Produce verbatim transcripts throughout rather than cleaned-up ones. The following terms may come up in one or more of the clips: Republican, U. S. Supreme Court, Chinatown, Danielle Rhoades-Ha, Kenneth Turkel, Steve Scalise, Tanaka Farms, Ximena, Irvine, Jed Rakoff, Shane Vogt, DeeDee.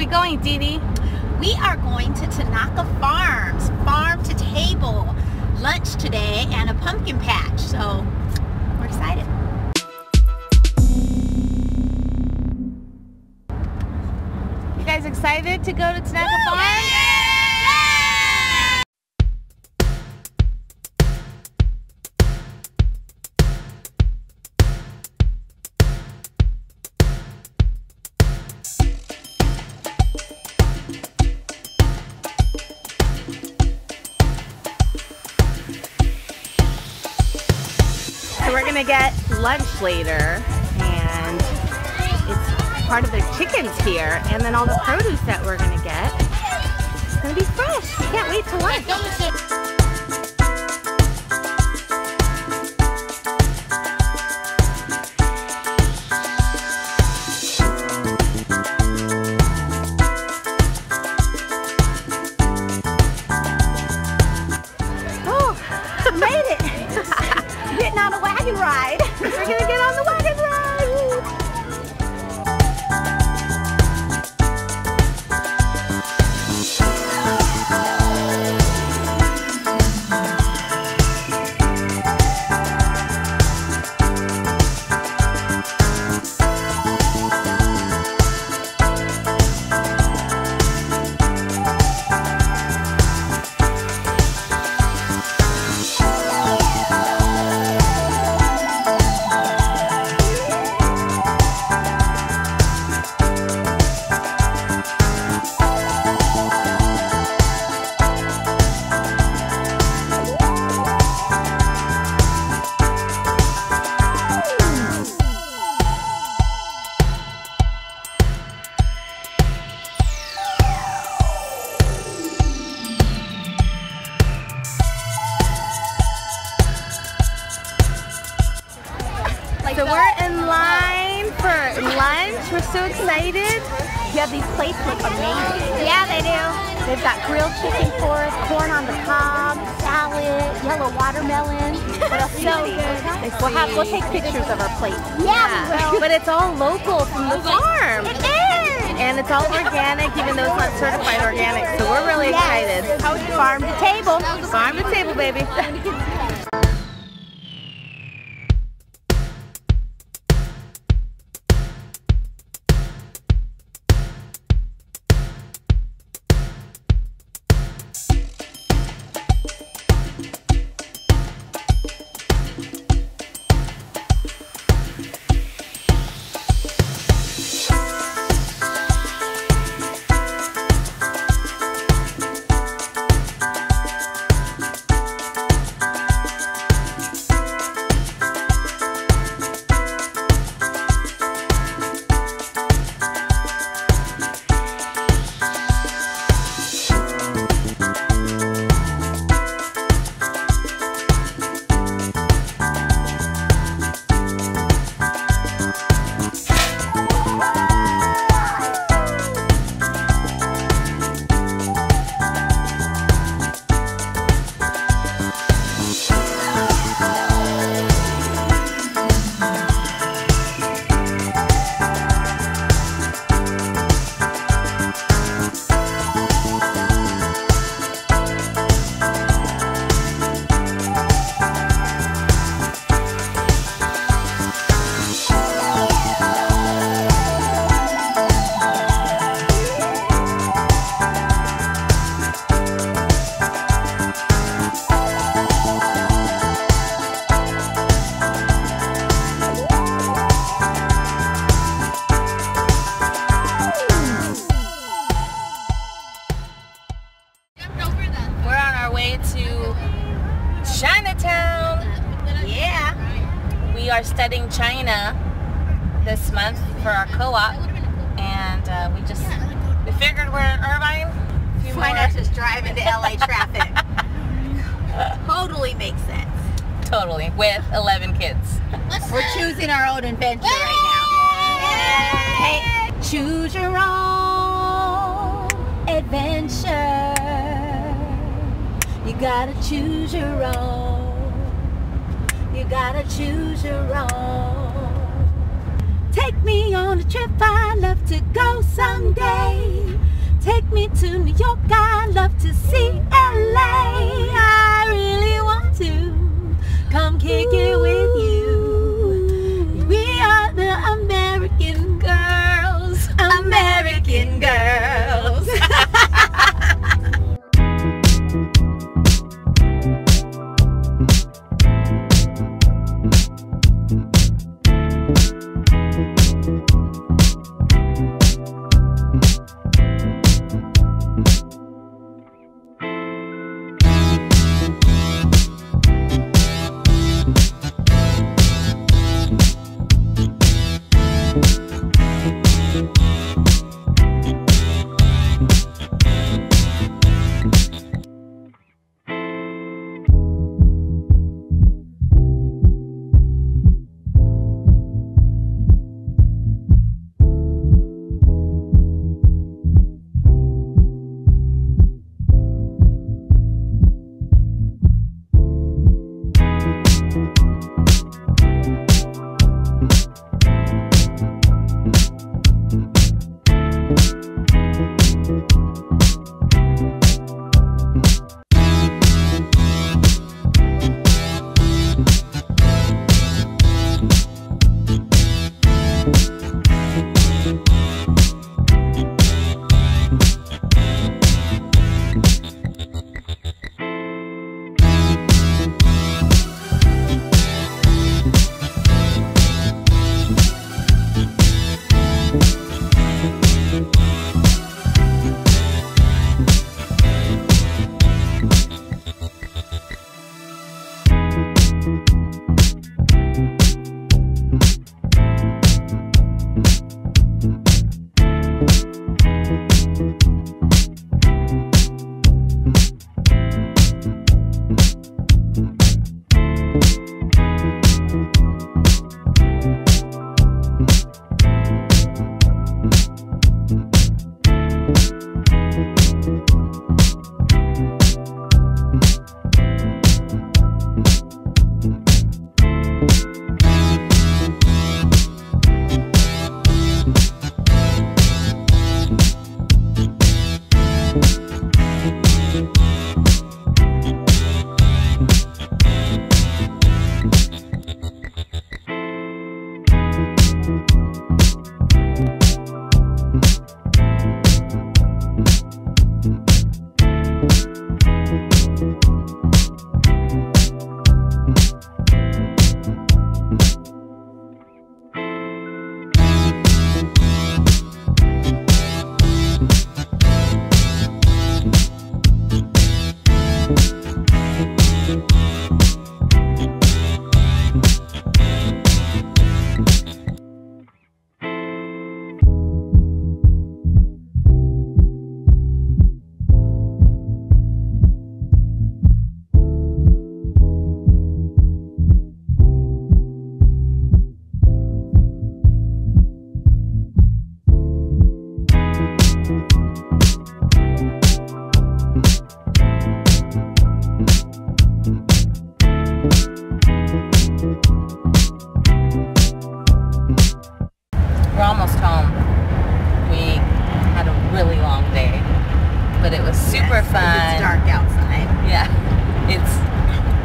we going, DeeDee? We are going to Tanaka Farms, farm to table lunch today and a pumpkin patch. So we're excited. You guys excited to go to Tanaka Woo! Farms? Yeah! We're gonna get lunch later, and it's part of their chickens here, and then all the produce that we're gonna get. It's gonna be fresh. We can't wait till lunch. Ride. We're gonna get on the wagon ride. So we're in line for lunch. We're so excited. Yeah, these plates look amazing. Yeah, they do. They've got grilled chicken for us, corn on the cob, salad, yellow watermelon. So good. We'll have we'll take pictures of our plates. Yeah, we will. But it's all local from the farm. It is. And it's all organic, even though it's not certified organic. So we're really excited. Yes. Farm to table. Farm to table, baby. To Chinatown. Yeah, we are studying China this month for our co-op, and uh, we just we figured we're in Irvine. Why not just drive into L A traffic? Totally makes sense. Totally, with eleven kids. We're choosing our own adventure right now. Yay! Hey, choose your own adventure. You gotta choose your own. You gotta choose your own. Take me on a trip I love to go someday. to see L A. I really want to come kick it with you. We are the American girls. American girls.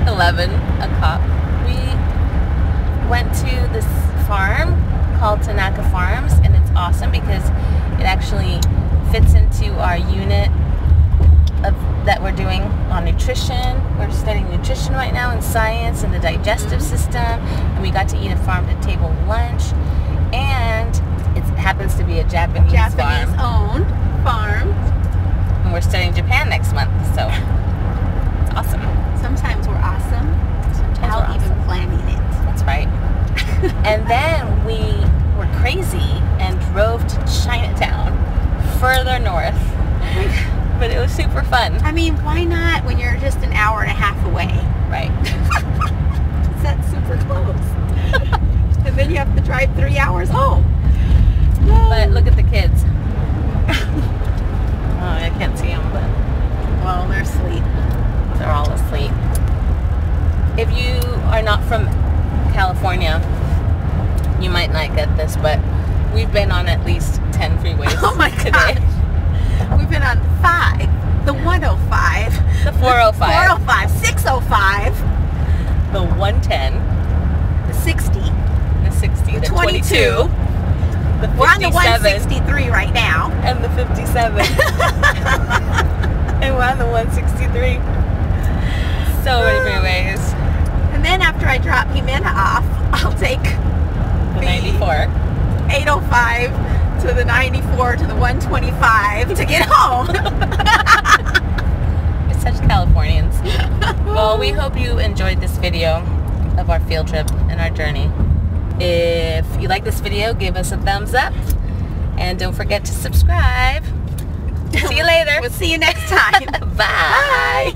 eleven o'clock. We went to this farm called Tanaka Farms, and it's awesome because it actually fits into our unit of, that we're doing on nutrition. We're studying nutrition right now and science and the digestive system, and we got to eat a farm-to-table lunch, and it happens to be a Japanese, Japanese farm. Japanese-owned farm. And we're studying Japan next month, so it's awesome. Sometimes we're awesome. Sometimes I'll we're awesome. even planning it. That's right. And then we were crazy and drove to Chinatown, further north. But it was super fun. I mean, why not when you're just an hour and a half away? Right. That's super close. And then you have to drive three hours home. Whoa. But look at the kids. Oh, I can't see them, but... Well, they're asleep. They're all asleep. If you are not from California, you might not get this, but we've been on at least ten freeways. Oh my god. Today. We've been on five. the one oh five, the four oh five, four oh five, six oh five, the one ten, the sixty, the sixty, the, the twenty-two, twenty-two, the fifty-seven. We're on the one sixty-three right now, and the fifty-seven, and we're on the one sixty-three. So many ways. And then after I drop Ximena off, I'll take the, the ninety-four, eight oh five. To the ninety-four, to the one twenty-five to get home. We're such Californians. Well, we hope you enjoyed this video of our field trip and our journey. If you like this video, give us a thumbs up and don't forget to subscribe. See you later. We'll see you next time. Bye. Bye.